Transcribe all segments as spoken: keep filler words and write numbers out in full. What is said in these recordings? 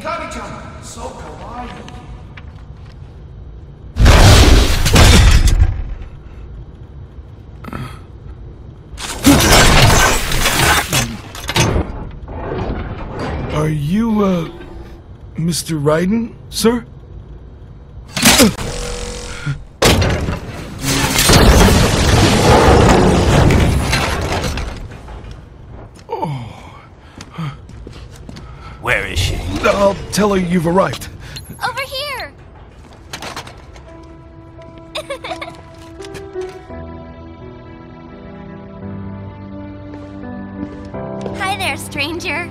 Hikari-chan, so kawaii. Are you, uh, Mister Raiden, sir? Where is she? I'll tell her you've arrived. Over here! Hi there, stranger.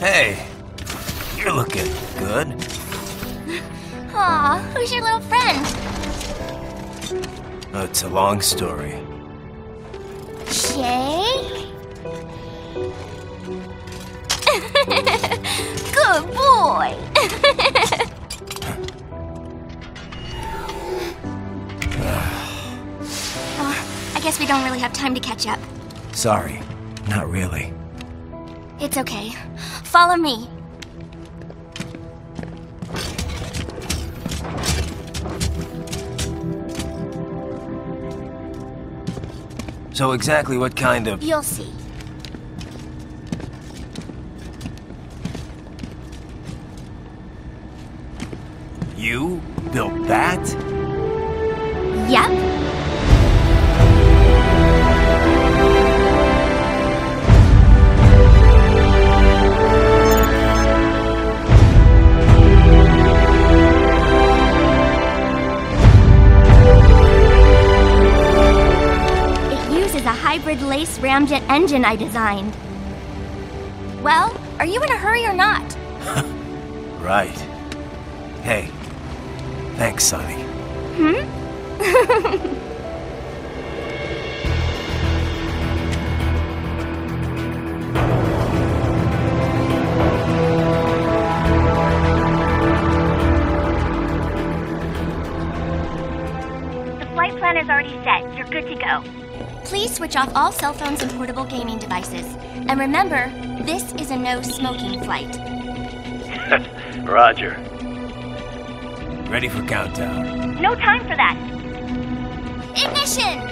Hey, you're looking good. Aw, who's your little friend? Oh, it's a long story. Jake? Good boy! Oh, I guess we don't really have time to catch up. Sorry, not really. It's okay. Follow me. So exactly what kind of... You'll see. You built that? Yep. A hybrid lace ramjet engine I designed. Well, are you in a hurry or not? Right. Hey, thanks, Sonny. Hmm? The flight plan is already set. You're good to go. Please switch off all cell phones and portable gaming devices. And remember, this is a no-smoking flight. Roger. Ready for countdown. No time for that. Ignition!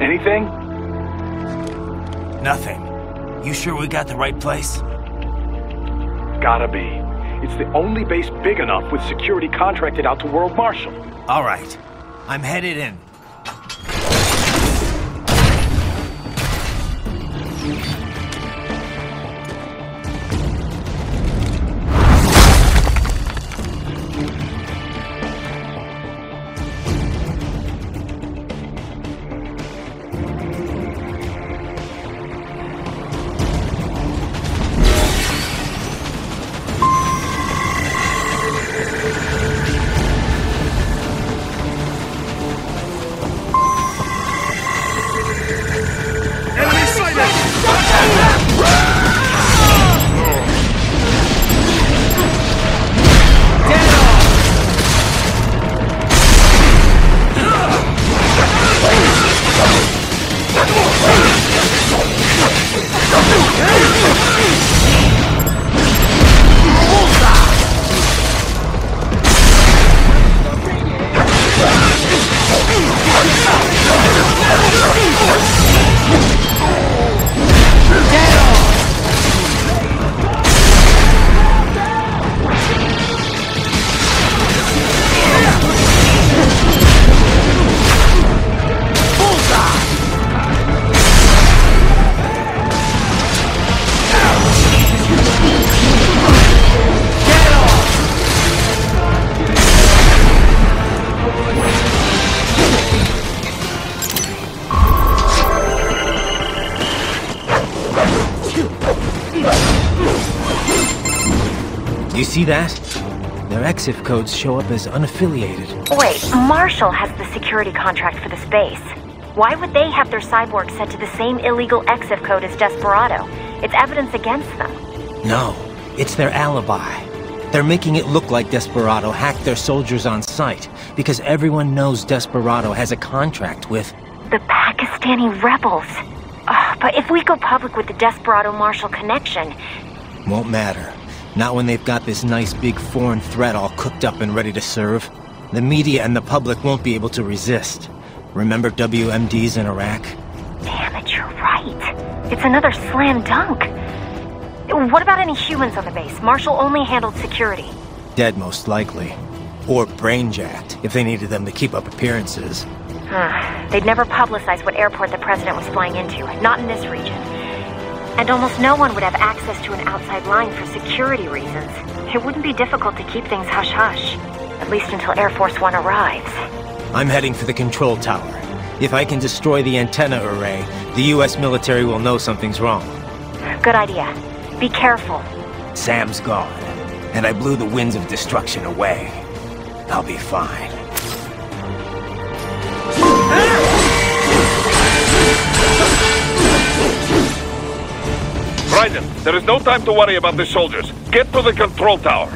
Anything? Nothing. You sure we got the right place? Gotta be. It's the only base big enough with security contracted out to World Marshal. All right. I'm headed in. Do you see that? Their E X I F codes show up as unaffiliated. Wait, Marshal has the security contract for this base. Why would they have their cyborg set to the same illegal E X I F code as Desperado? It's evidence against them. No, it's their alibi. They're making it look like Desperado hacked their soldiers on sight, because everyone knows Desperado has a contract with... the Pakistani rebels. Oh, but if we go public with the Desperado-Marshal connection... Won't matter. Not when they've got this nice big foreign threat all cooked up and ready to serve. The media and the public won't be able to resist. Remember W M Ds in Iraq? Damn it, you're right. It's another slam dunk. What about any humans on the base? Marshal only handled security. Dead, most likely. Or brain-jacked, if they needed them to keep up appearances. Uh, they'd never publicize what airport the president was flying into, not in this region. And almost no one would have access to an outside line for security reasons. It wouldn't be difficult to keep things hush-hush, at least until Air Force One arrives. I'm heading for the control tower. If I can destroy the antenna array, the U S military will know something's wrong. Good idea. Be careful. Sam's gone, and I blew the winds of destruction away. I'll be fine. Raiden, there is no time to worry about the soldiers. Get to the control tower.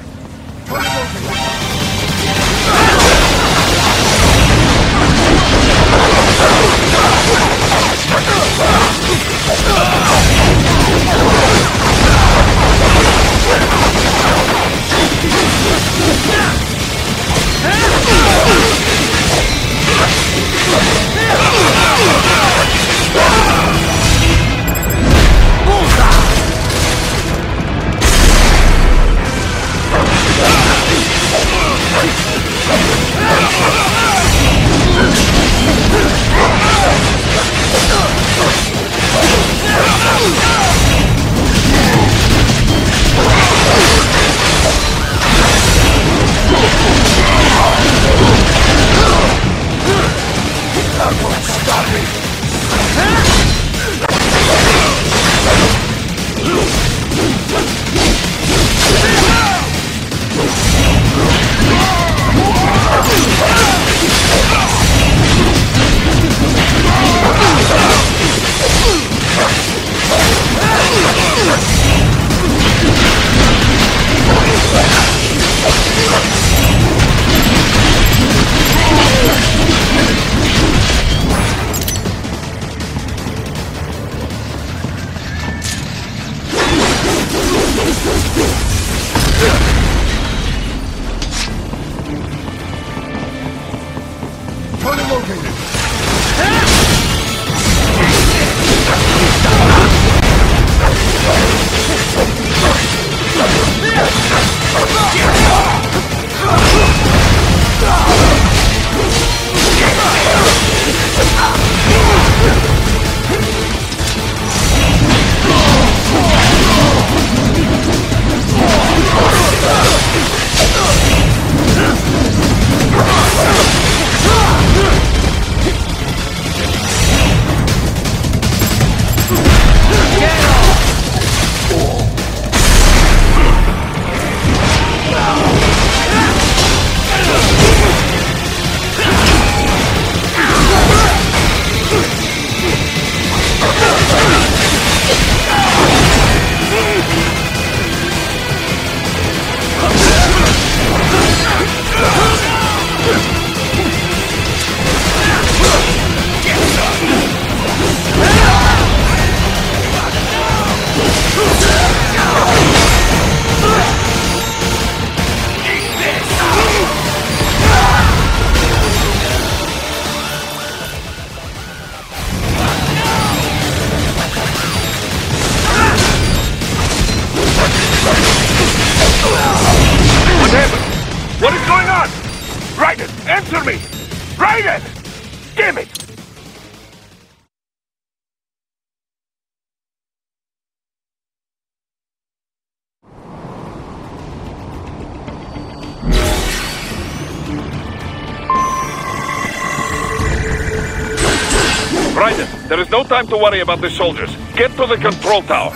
There is no time to worry about the soldiers. Get to the control tower.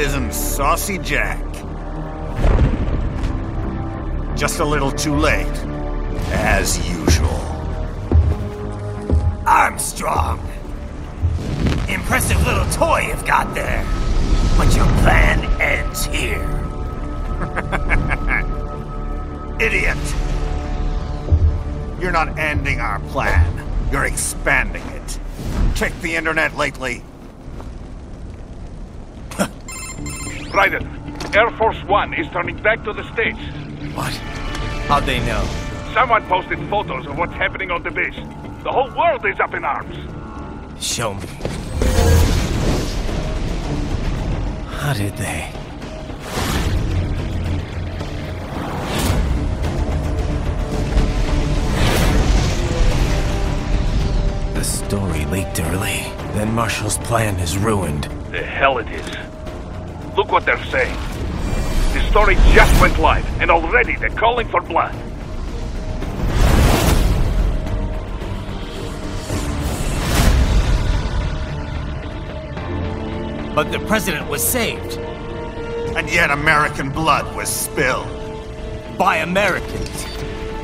isn't Saucy Jack. Just a little too late, as usual. Armstrong! Impressive little toy you've got there, but your plan ends here. Idiot! You're not ending our plan, you're expanding it. Check the internet lately. Raiden, Air Force One is turning back to the States. What? How'd they know? Someone posted photos of what's happening on the base. The whole world is up in arms. Show me. How did they? The story leaked early. Then Marshal's plan is ruined. The hell it is. Look what they're saying. The story just went live, and already they're calling for blood. But the president was saved. And yet American blood was spilled. By Americans.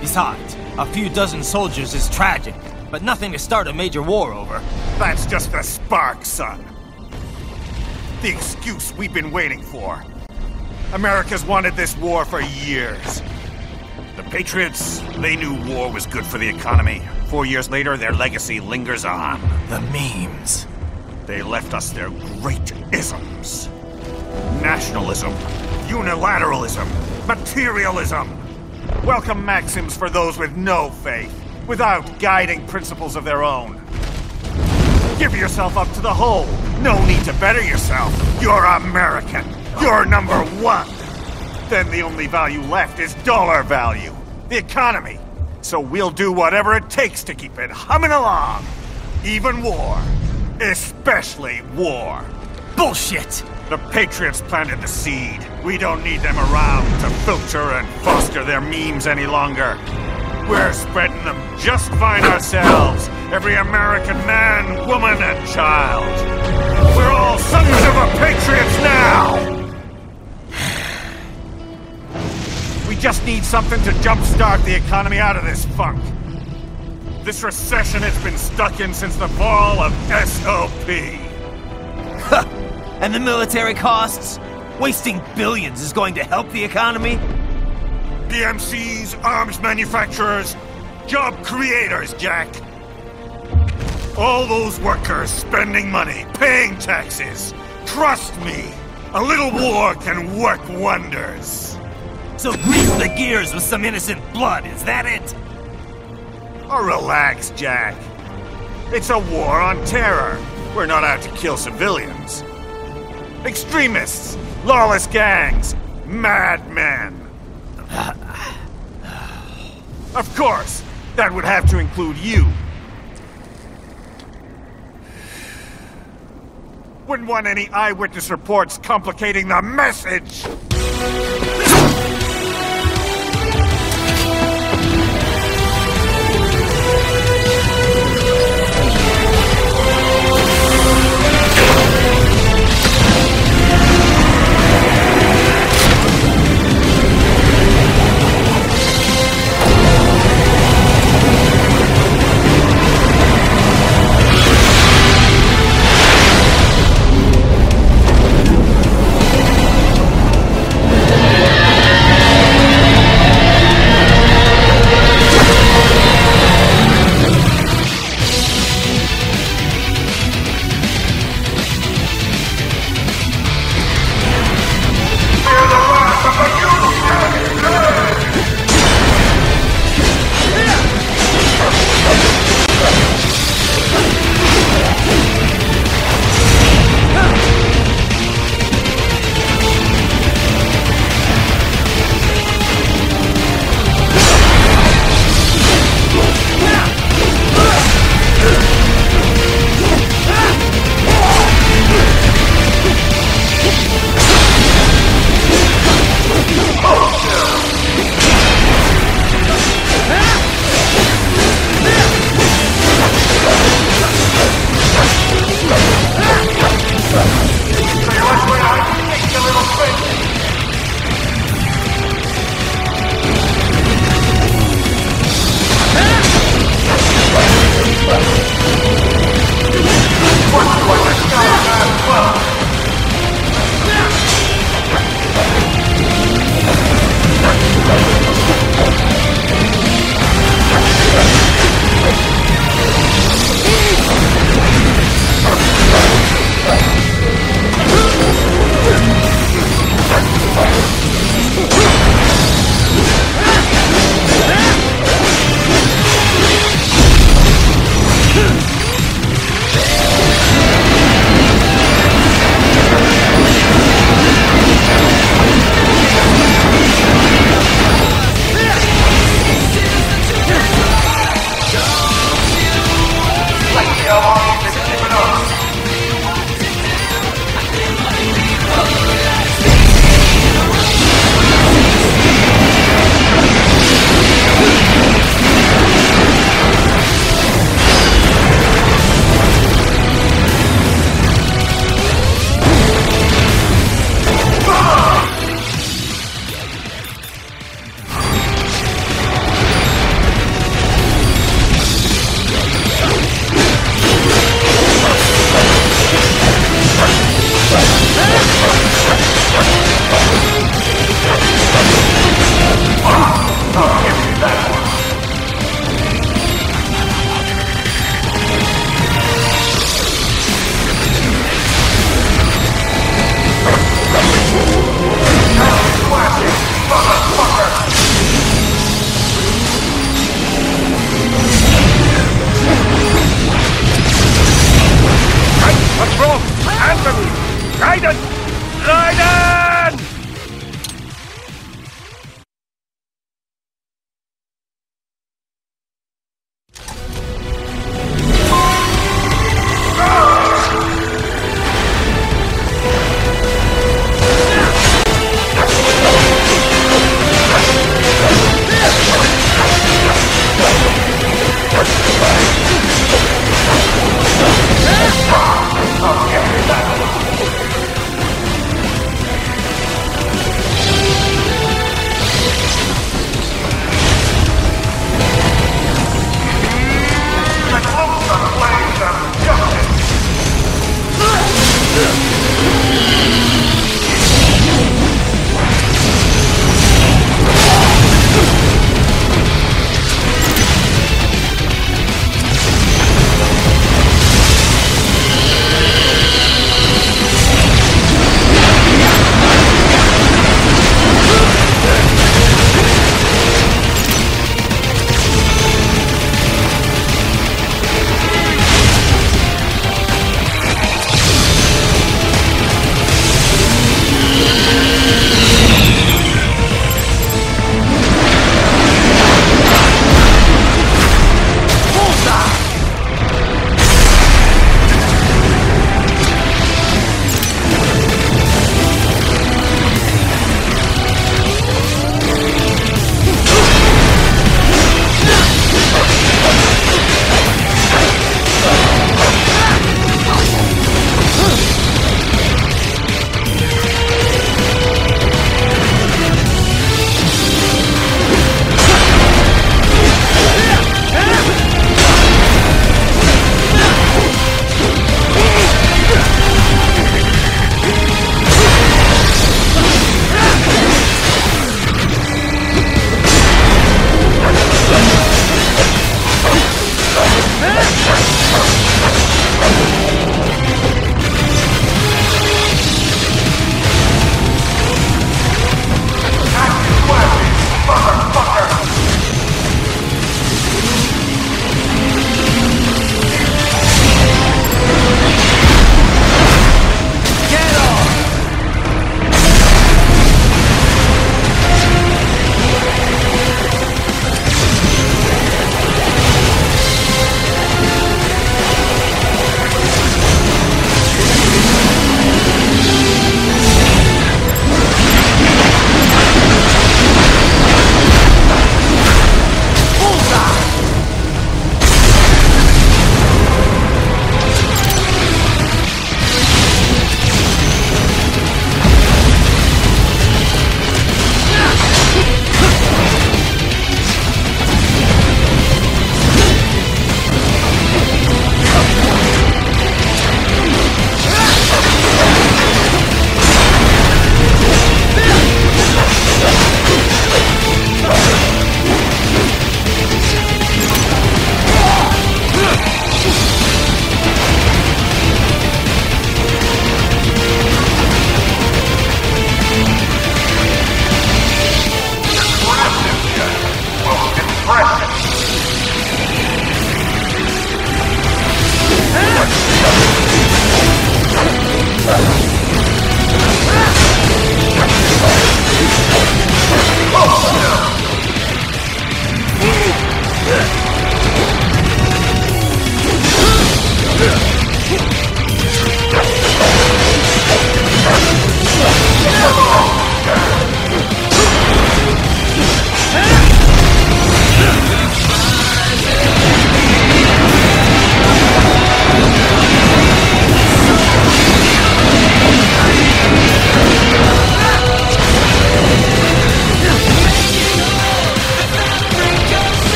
Besides, a few dozen soldiers is tragic, but nothing to start a major war over. That's just a spark, son. The excuse we've been waiting for. America's wanted this war for years. The Patriots, they knew war was good for the economy. Four years later, their legacy lingers on. The memes. They left us their great isms. Nationalism, unilateralism, materialism. Welcome maxims for those with no faith, without guiding principles of their own. Give yourself up to the whole. No need to better yourself. You're American. You're number one. Then the only value left is dollar value, the economy. So we'll do whatever it takes to keep it humming along. Even war. Especially war. Bullshit! The Patriots planted the seed. We don't need them around to filter and foster their memes any longer. We're spreading them just fine ourselves. Every American man, woman, and child. We're all sons of a patriots now! We just need something to jumpstart the economy out of this funk. This recession has been stuck in since the fall of S O P. And the military costs? Wasting billions is going to help the economy? B M Cs, arms manufacturers, job creators, Jack. All those workers spending money, paying taxes. Trust me, a little war can work wonders. So grease the gears with some innocent blood, is that it? Oh, relax, Jack. It's a war on terror. We're not out to kill civilians. Extremists, lawless gangs, madmen. Of course, that would have to include you. Wouldn't want any eyewitness reports complicating the message! Yeah.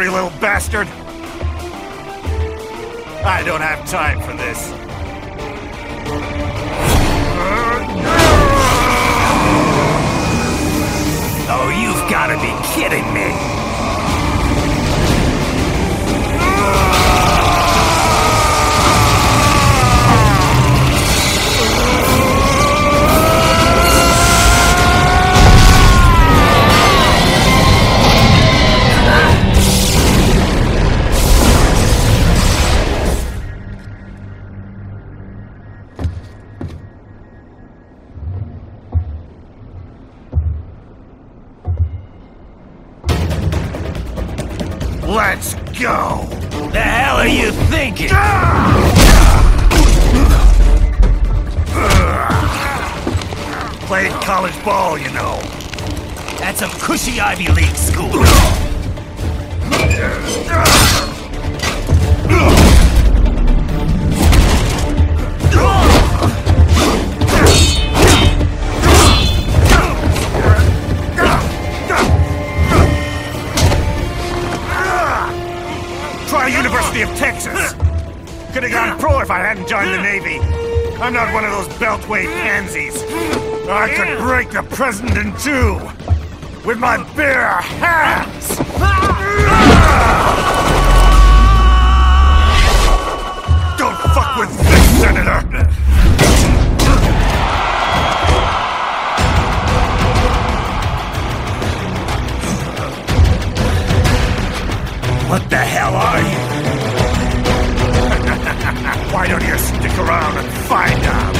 slippery little bastard! I don't have time for this. Oh, you've got to be kidding me! Let's go! The hell are you thinking? Played college ball, you know. At some cushy Ivy League school. University of Texas. Could have gone pro if I hadn't joined the Navy. I'm not one of those beltway pansies. I could break the president in two with my bare hands. Don't fuck with this, Senator. What the hell are you? Why don't you stick around and find out?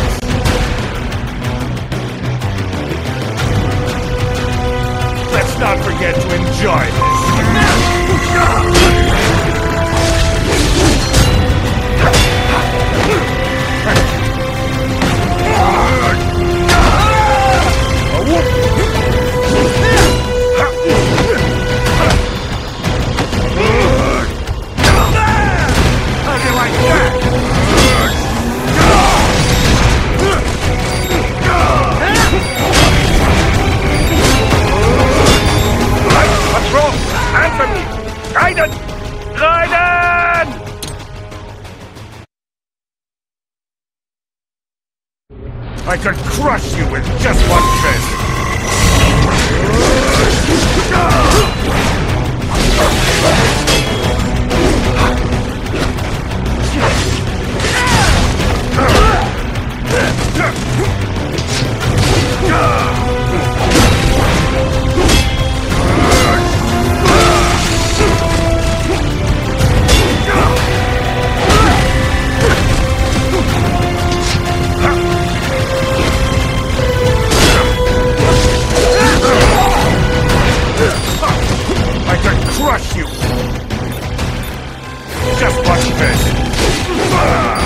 Let's not forget to enjoy this. How do you like that? Raiden! Raiden! I could crush you with just one fist. Crush you! Just watch this! Die,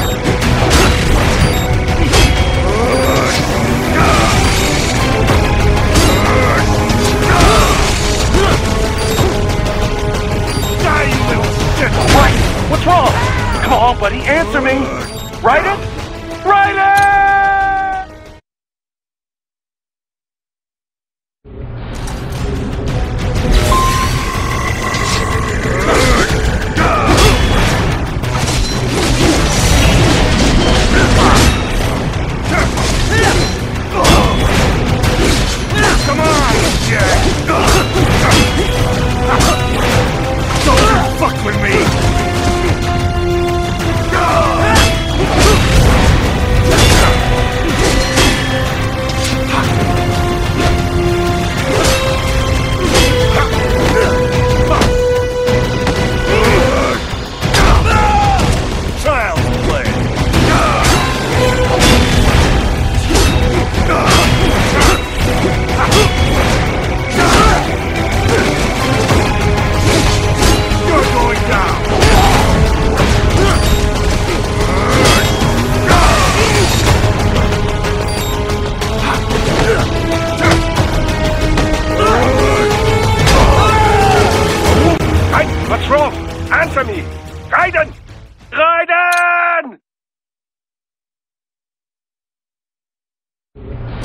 you little shit! Right! What's wrong? Come on, buddy, answer me! Raiden? Raiden!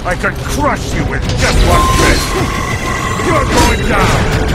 I could crush you with just one fist! You're going down!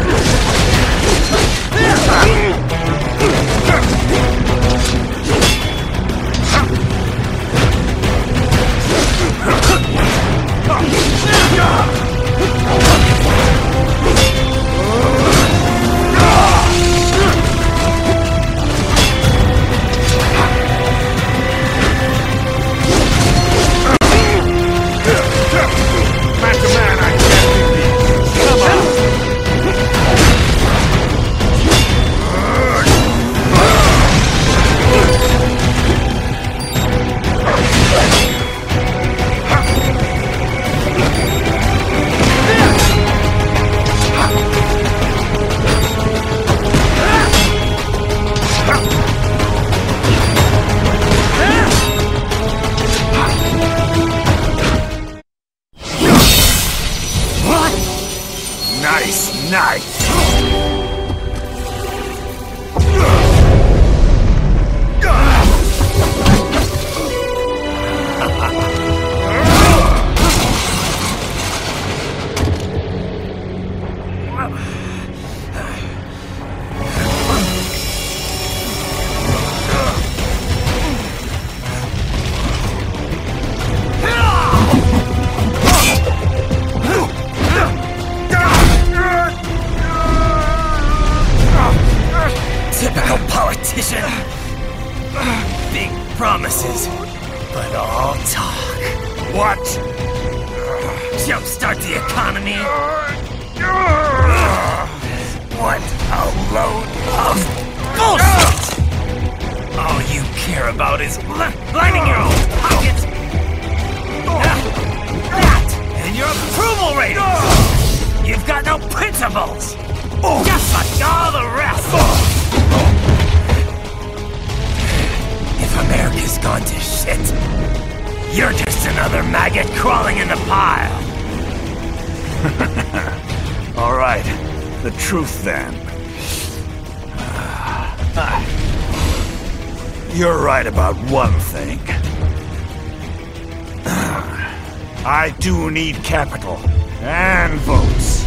Capital and votes.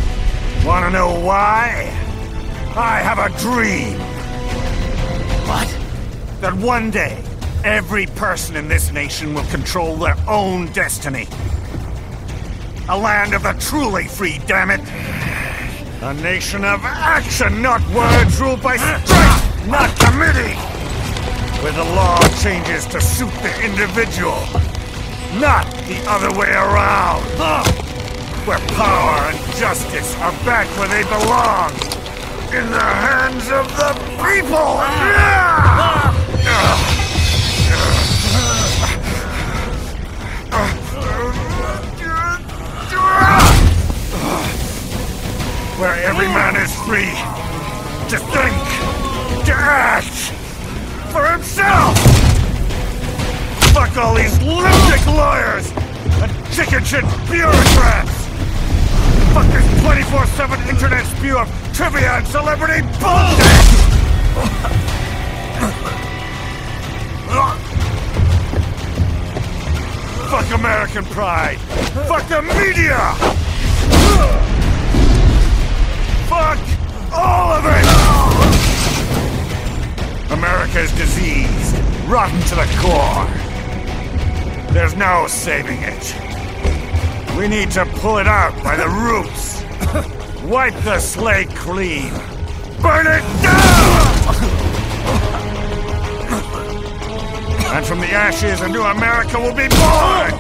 Want to know why? I have a dream. What? That one day, every person in this nation will control their own destiny. A land of the truly free, damn it. A nation of action, not words ruled by strength, not committee. Where the law changes to suit the individual. Not the other way around! Where power and justice are back where they belong! In the hands of the people! Where every man is free to think, to act for himself! Fuck all these lunatic lawyers and chicken shit bureaucrats! Fuck this twenty-four seven internet spew of trivia and celebrity bullshit! Fuck American pride! Fuck the media! Fuck all of it! America's diseased, rotten to the core. There's no saving it. We need to pull it out by the roots. Wipe the slate clean. Burn it down! And from the ashes, a new America will be born!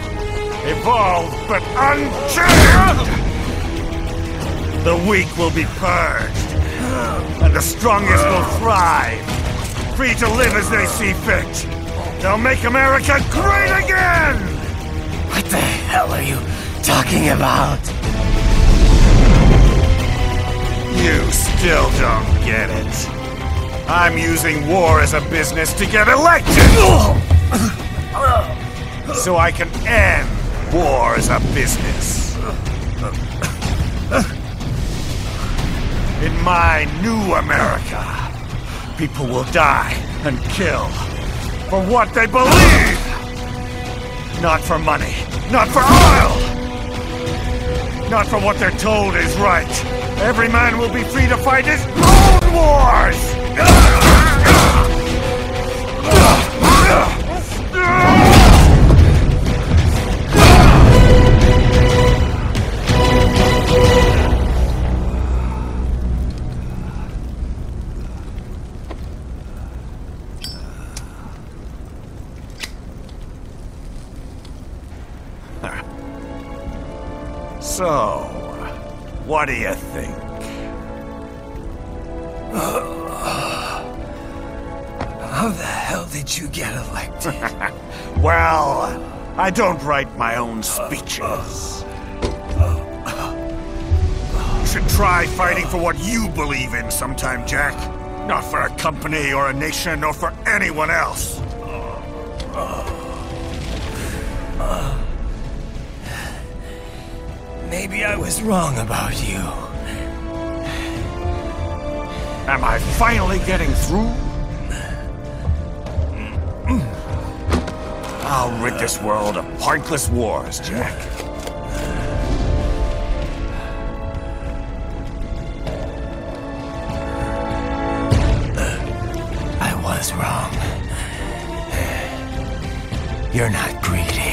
Evolved, but unchained! The weak will be purged, and the strongest will thrive, free to live as they see fit. They'll make America great again! What the hell are you talking about? You still don't get it. I'm using war as a business to get elected! So I can end war as a business. In my new America, people will die and kill. For what they believe! Not for money, not for oil! Not for what they're told is right. Every man will be free to fight his own Force! So, what do you think? How the hell did you get elected? Well, I don't write my own speeches. You should try fighting for what you believe in sometime, Jack. Not for a company or a nation or for anyone else. Maybe I was wrong about you. Am I finally getting through? I'll rid this world of pointless wars, Jack. I was wrong. You're not greedy.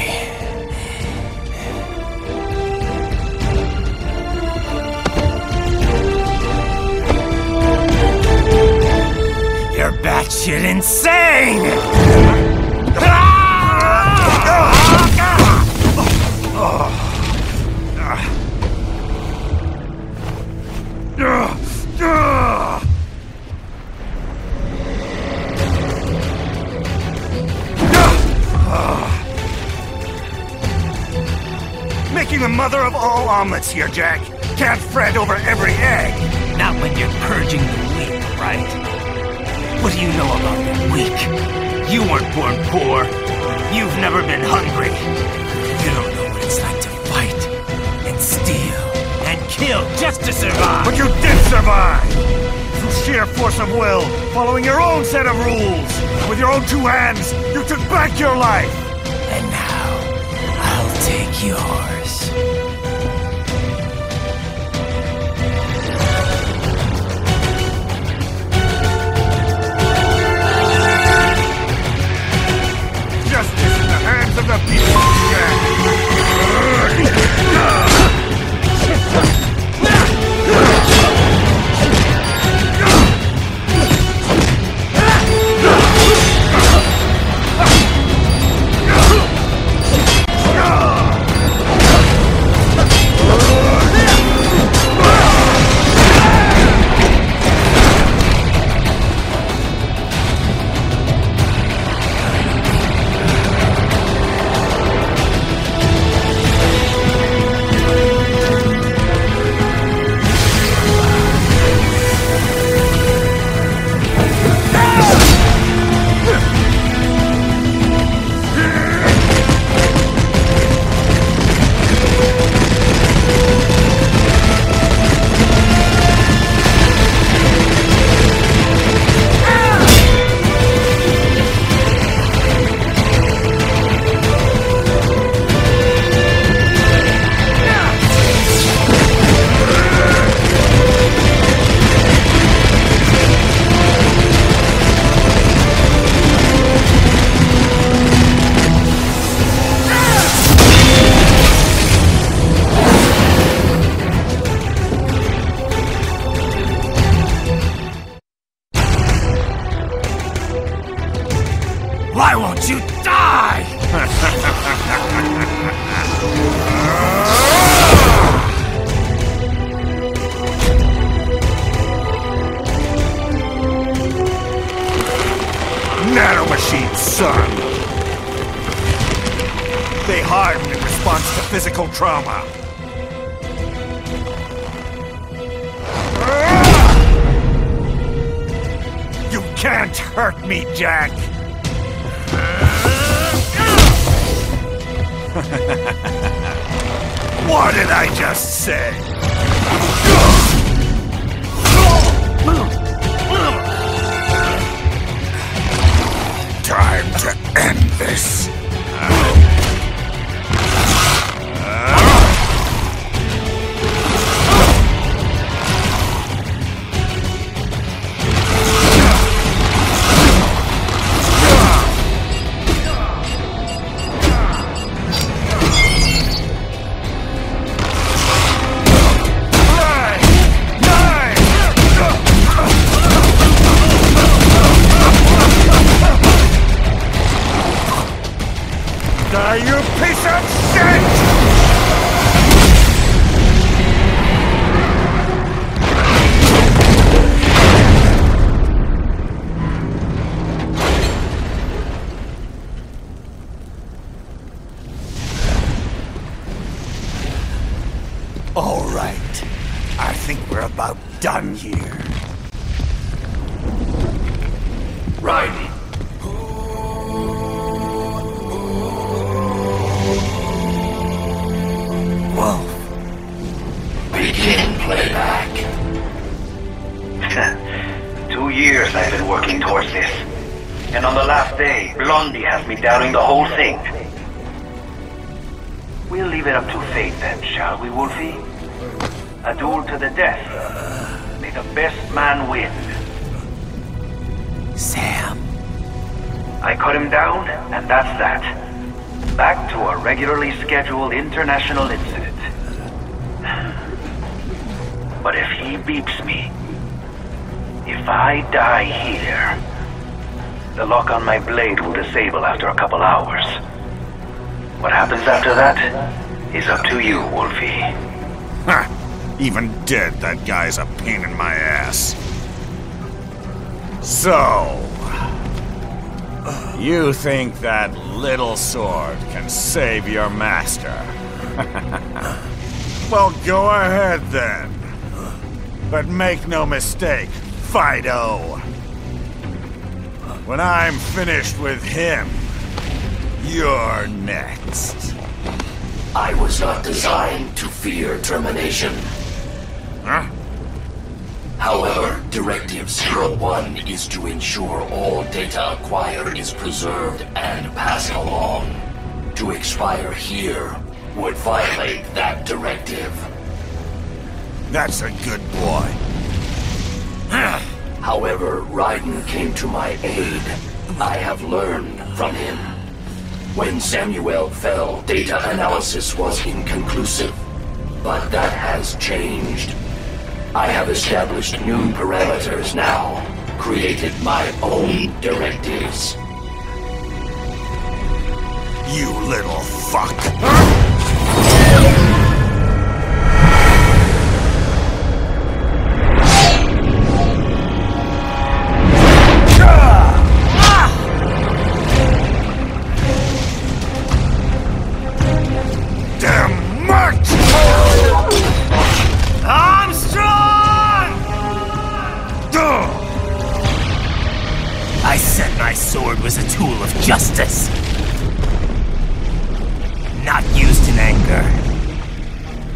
You're batshit insane! Making the mother of all omelets here, Jack. Can't fret over every egg. Not when you're purging the wheat, right? What do you know about the weak? You weren't born poor. You've never been hungry. You don't know what it's like to fight, and steal, and kill just to survive. But you did survive! Through sheer force of will, following your own set of rules. With your own two hands, you took back your life. And now, I'll take yours. The people trauma. You can't hurt me, Jack. What did I just say? Time to end this. die, you piece of shit! All right. I think we're about done here. Raiden. Wolf. Begin playback. Two years I've been working towards this. And on the last day, Blondie has me doubting the whole thing. We'll leave it up to fate then, shall we, Wolfie? A duel to the death. May the best man win. Sam. I cut him down, and that's that. Back to a regularly scheduled international incident. But if he beeps me, if I die here, the lock on my blade will disable after a couple hours. What happens after that is up to you, Wolfie. Ha! Even dead, that guy's a pain in my ass. So... you think that little sword can save your master? Well, go ahead then. But make no mistake, Fido. When I'm finished with him, you're next. I was not designed to fear termination. Huh? However, Directive zero one is to ensure all data acquired is preserved and passed along. To expire here would violate that directive. That's a good boy. However, Raiden came to my aid. I have learned from him. When Samuel fell, data analysis was inconclusive, but that has changed. I have established new parameters now, created my own directives. You little fuck. Justice, not used in anger,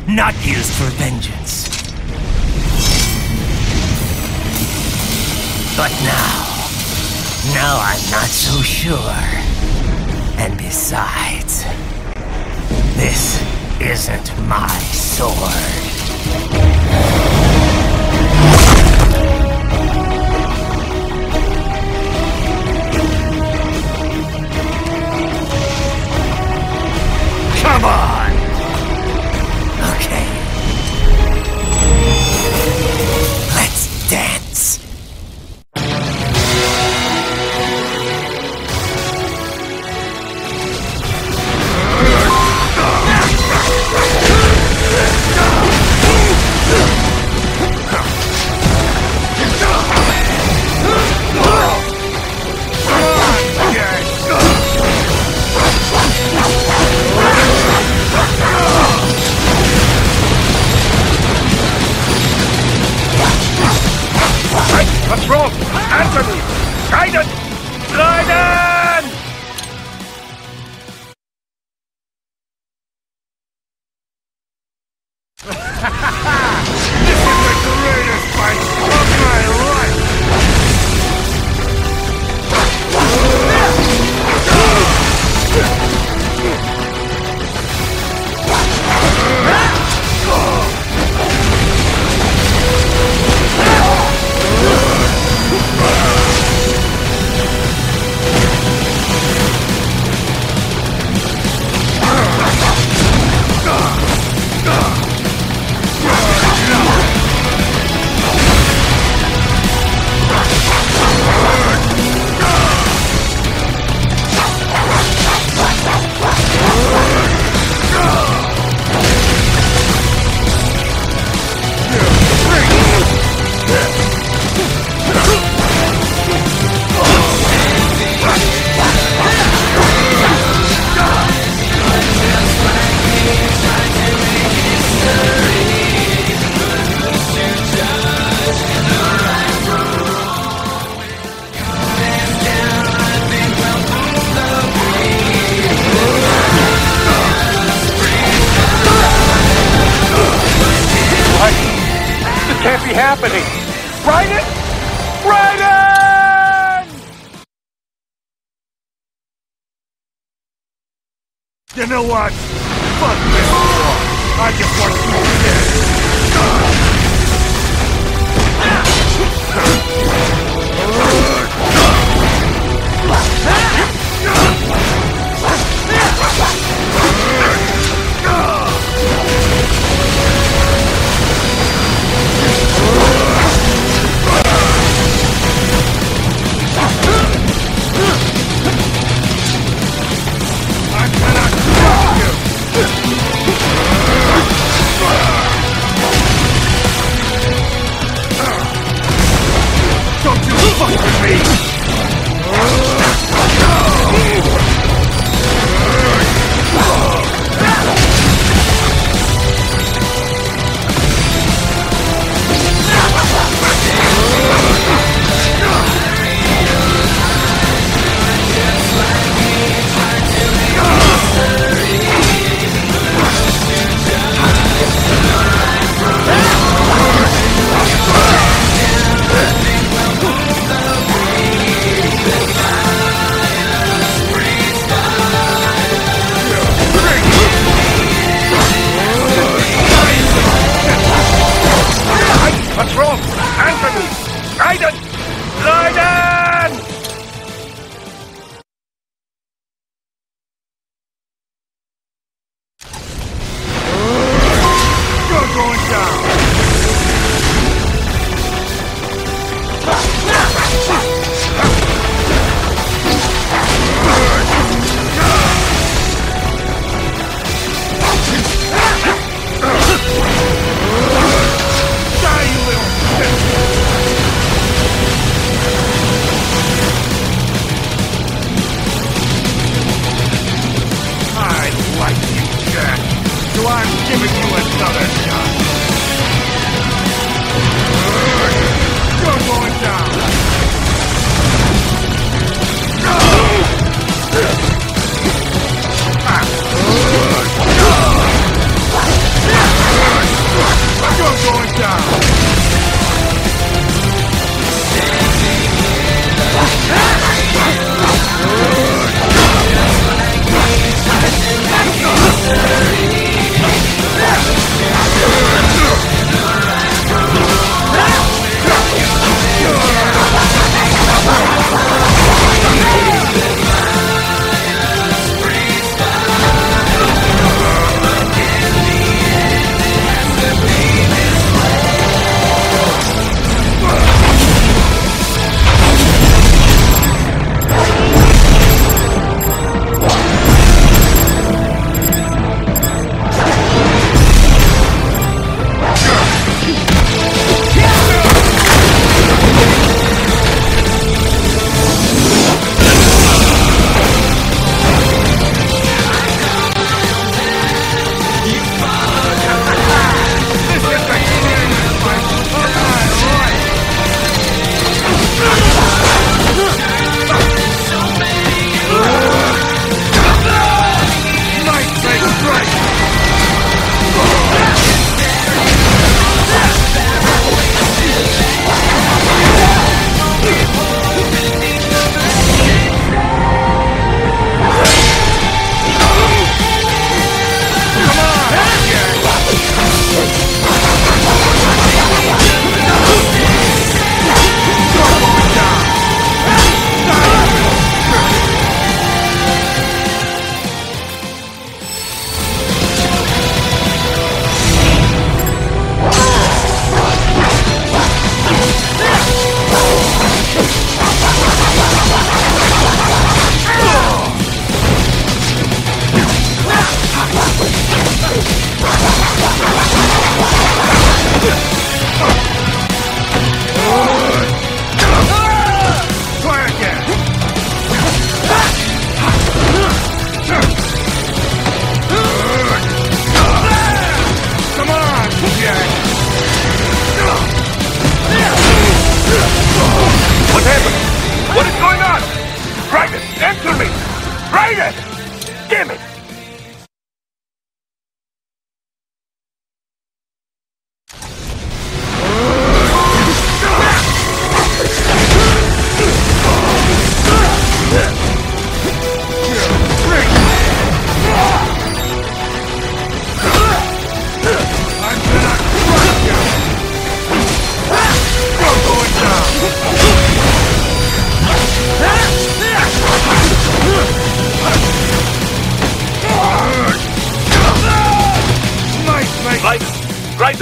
not used for vengeance. But now, now I'm not so sure. And besides, this isn't my sword. Come on! Okay. Let's dance! enemy! Raiden! Raiden! You know what? Fuck this war! I just want to go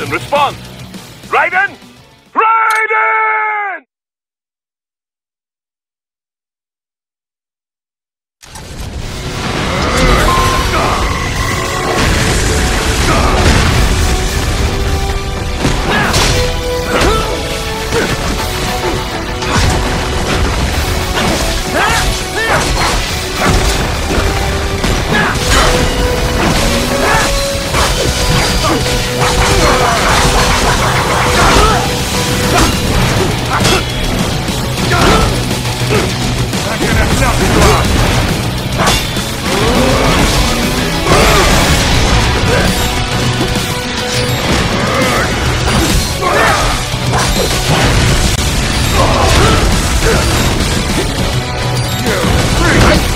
Raiden, respond! Raiden! Raiden!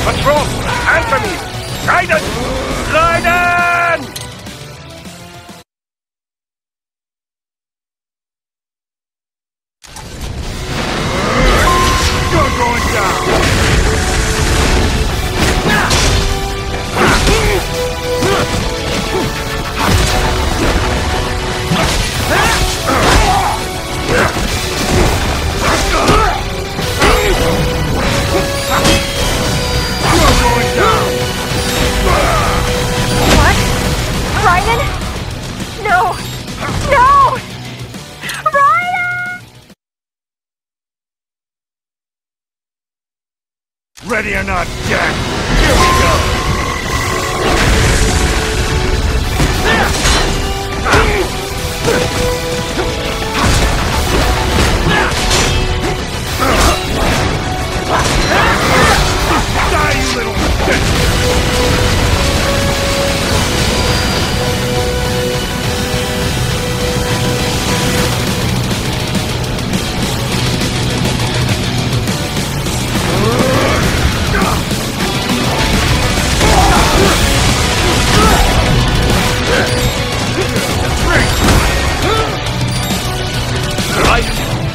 What's wrong? Anthony! Raiden! Raiden! You're going down! Ready or not, Jack, here we go! Die, you little bitch!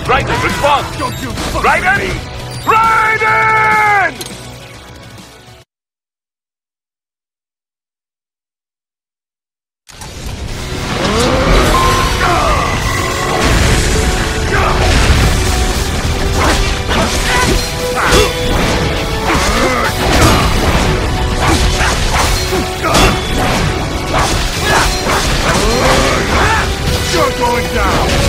Raiden, respond! Don't you fuck Raiden! Me! Raiden! You're going down!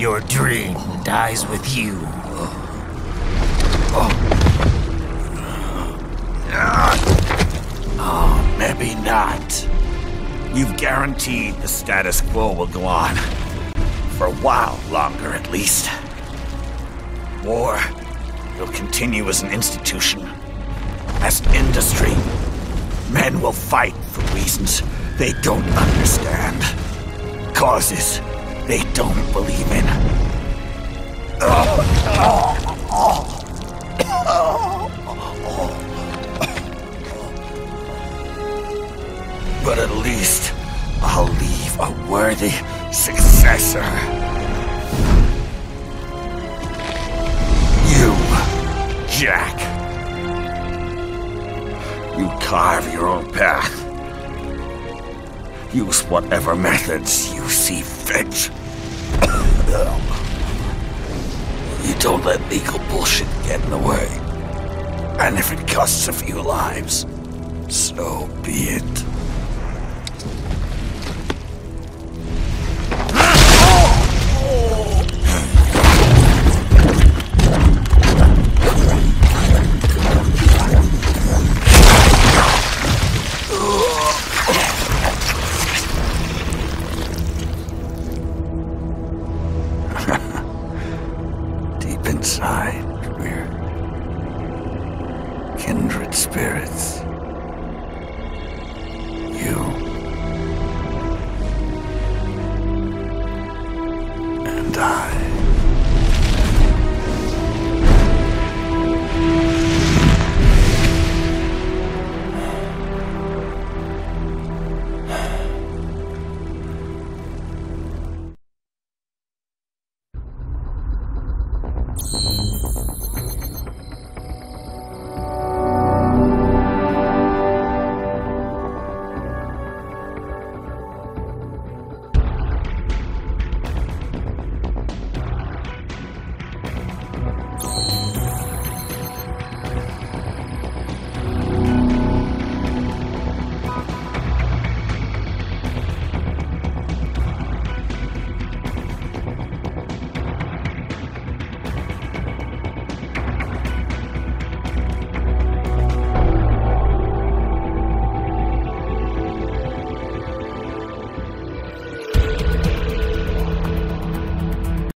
Your dream dies with you. Oh, maybe not. You've guaranteed the status quo will go on. For a while longer, at least. War will continue as an institution, as an industry. Men will fight for reasons they don't understand. Causes they don't believe in. But at least I'll leave a worthy successor. You, Jack. You carve your own path. Use whatever methods you see fit. You don't let legal bullshit get in the way. And if it costs a few lives, so be it.